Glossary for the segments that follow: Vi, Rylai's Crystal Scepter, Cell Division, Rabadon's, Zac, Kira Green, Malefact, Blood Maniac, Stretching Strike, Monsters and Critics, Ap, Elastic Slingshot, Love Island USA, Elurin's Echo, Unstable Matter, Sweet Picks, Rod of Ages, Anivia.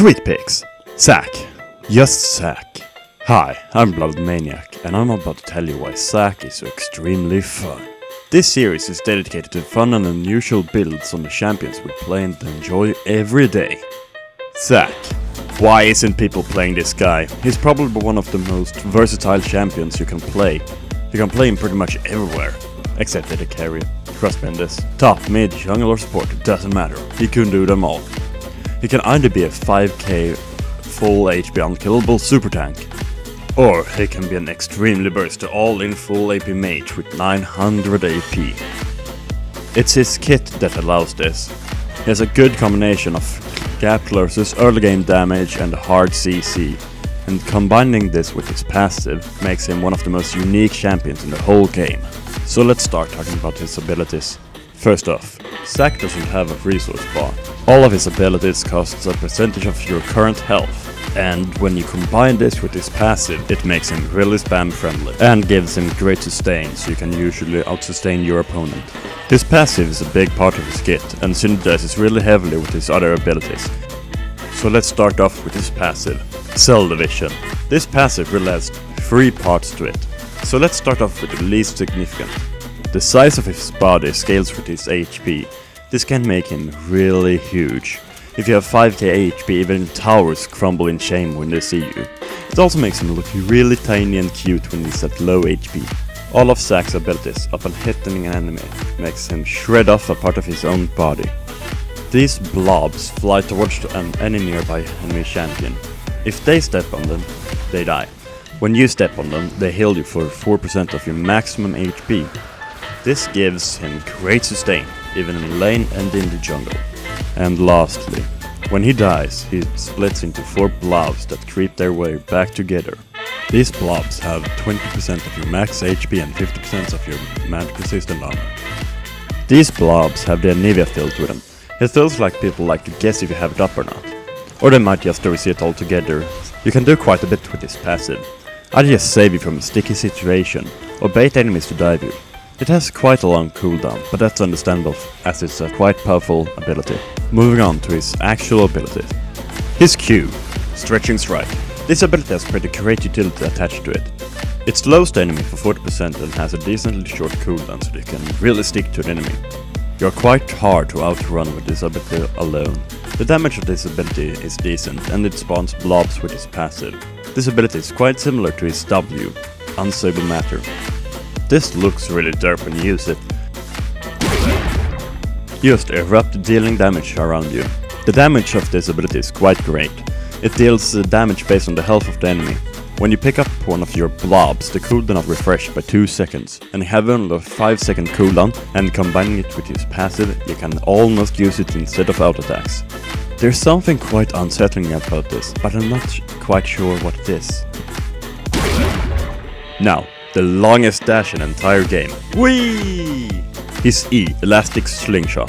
Sweet Picks! Zac. Just Zac. Hi, I'm Blood Maniac, and I'm about to tell you why Zac is so extremely fun. This series is dedicated to fun and unusual builds on the champions we play and enjoy every day. Zac. Why isn't people playing this guy? He's probably one of the most versatile champions you can play. You can play him pretty much everywhere, except at a carry, crossbenders, top, mid, jungle or support, it doesn't matter, he can do them all. He can either be a 5k full HP unkillable super tank, or he can be an extremely burst all-in full AP mage with 900 AP. It's his kit that allows this. He has a good combination of gap closes, early game damage and a hard CC, and combining this with his passive makes him one of the most unique champions in the whole game. So let's start talking about his abilities. First off, Zac doesn't have a resource bar. All of his abilities costs a percentage of your current health, and when you combine this with his passive, it makes him really spam friendly and gives him great sustain, so you can usually out-sustain your opponent. This passive is a big part of his kit and synergizes really heavily with his other abilities. So let's start off with his passive, Cell Division. This passive really has three parts to it, so let's start off with the least significant. The size of his body scales with his HP. This can make him really huge. If you have 5k HP, even towers crumble in shame when they see you. It also makes him look really tiny and cute when he's at low HP. All of Zac's abilities upon hitting an enemy makes him shred off a part of his own body. These blobs fly towards any nearby enemy champion. If they step on them, they die. When you step on them, they heal you for 4% of your maximum HP. This gives him great sustain, even in lane and in the jungle. And lastly, when he dies, he splits into 4 blobs that creep their way back together. These blobs have 20% of your max HP and 50% of your magic resistant armor. These blobs have the Anivia filled with them. It feels like people like to guess if you have it up or not. Or they might just erase it all together. You can do quite a bit with this passive. I just save you from a sticky situation, or bait enemies to dive you. It has quite a long cooldown, but that's understandable as it's a quite powerful ability. Moving on to his actual ability. His Q, Stretching Strike. This ability has pretty great utility attached to it. It slows the enemy for 40% and has a decently short cooldown, so you can really stick to the enemy. You're quite hard to outrun with this ability alone. The damage of this ability is decent, and it spawns blobs with his passive. This ability is quite similar to his W, Unstable Matter. This looks really derp when you use it. Just erupt dealing damage around you. The damage of this ability is quite great. It deals damage based on the health of the enemy. When you pick up one of your blobs, the cooldown is refreshed by 2 seconds, and having only a 5-second cooldown and combining it with his passive, you can almost use it instead of auto attacks. There's something quite unsettling about this, but I'm not quite sure what it is. Now, the longest dash in the entire game. Whee! His E, Elastic Slingshot.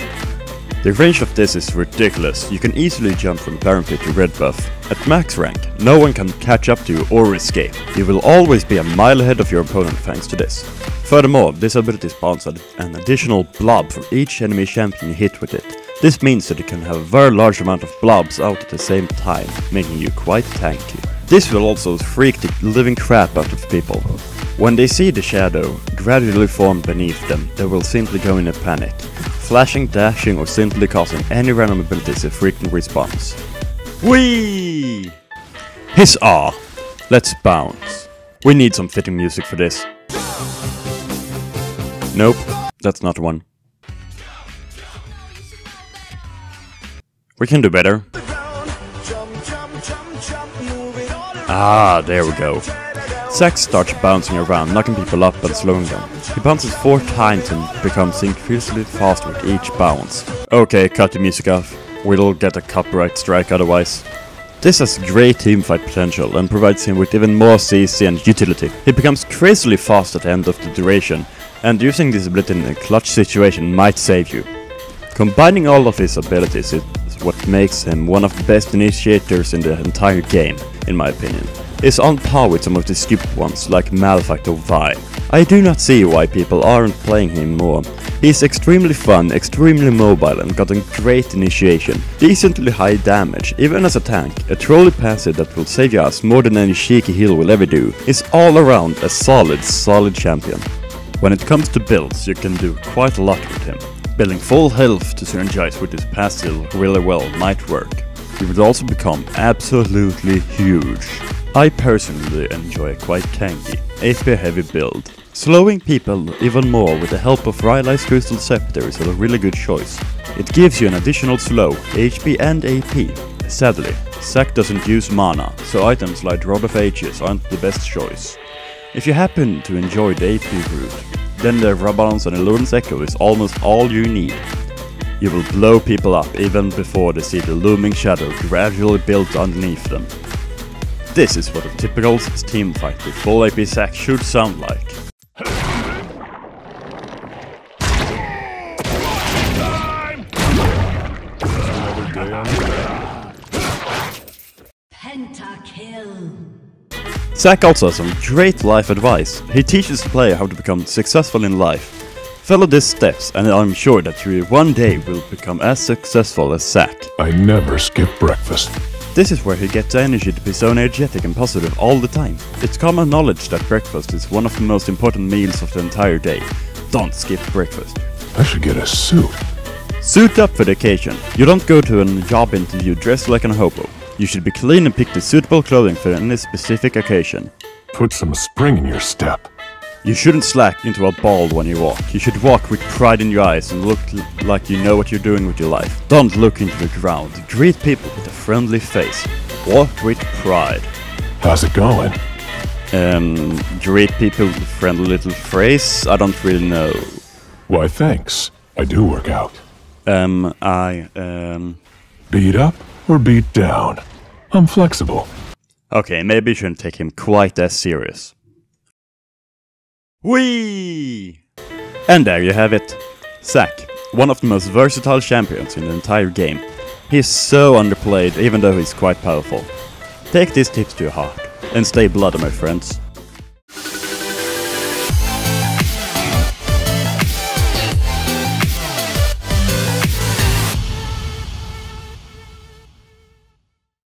The range of this is ridiculous. You can easily jump from Baron Pit to Red Buff. At max rank, no one can catch up to you or escape. You will always be a mile ahead of your opponent thanks to this. Furthermore, this ability spawns an additional blob for each enemy champion you hit with it. This means that you can have a very large amount of blobs out at the same time, making you quite tanky. This will also freak the living crap out of people. When they see the shadow gradually form beneath them, they will simply go in a panic, flashing, dashing or simply causing any random abilities a frequent response. Whee! His R. Let's bounce. We need some fitting music for this. Nope, that's not one. We can do better. Ah, there we go. Zac starts bouncing around, knocking people up and slowing them. He bounces 4 times and becomes increasingly fast with each bounce. Okay, cut the music off. We'll get a copyright strike otherwise. This has great teamfight potential and provides him with even more CC and utility. He becomes crazily fast at the end of the duration, and using this ability in a clutch situation might save you. Combining all of his abilities is what makes him one of the best initiators in the entire game, in my opinion. Is on par with some of the stupid ones like Malefact or Vi. I do not see why people aren't playing him more. He's extremely fun, extremely mobile and got a great initiation. Decently high damage, even as a tank, a trolley passive that will save your ass more than any cheeky heal will ever do. He's all around a solid champion. When it comes to builds, you can do quite a lot with him. Building full health to synergize with his passive really well might work. He would also become absolutely huge. I personally enjoy a quite tanky, AP heavy build. Slowing people even more with the help of Rylai's Crystal Scepter is a really good choice. It gives you an additional slow, HP and AP. Sadly, Zac doesn't use mana, so items like Rod of Ages aren't the best choice. If you happen to enjoy the AP route, then the Rabadon's and Elurin's Echo is almost all you need. You will blow people up even before they see the looming shadow gradually built underneath them. This is what a typical teamfight with full AP Zac should sound like. Zac also has some great life advice. He teaches the player how to become successful in life. Follow these steps and I'm sure that you one day will become as successful as Zac. I never skip breakfast. This is where he gets the energy to be so energetic and positive all the time. It's common knowledge that breakfast is one of the most important meals of the entire day. Don't skip breakfast. I should get a suit. Suit up for the occasion. You don't go to a job interview dressed like an hobo. You should be clean and pick the suitable clothing for any specific occasion. Put some spring in your step. You shouldn't slack into a ball when you walk. You should walk with pride in your eyes and look like you know what you're doing with your life. Don't look into the ground. Greet people with a friendly face. Walk with pride. How's it going? Greet people with a friendly little phrase? I don't really know. Why thanks. I do work out. Beat up or beat down? I'm flexible. Okay, maybe you shouldn't take him quite as serious. Whee! And there you have it. Zac, one of the most versatile champions in the entire game. He's so underplayed even though he's quite powerful. Take these tips to your heart and stay bloody, my friends.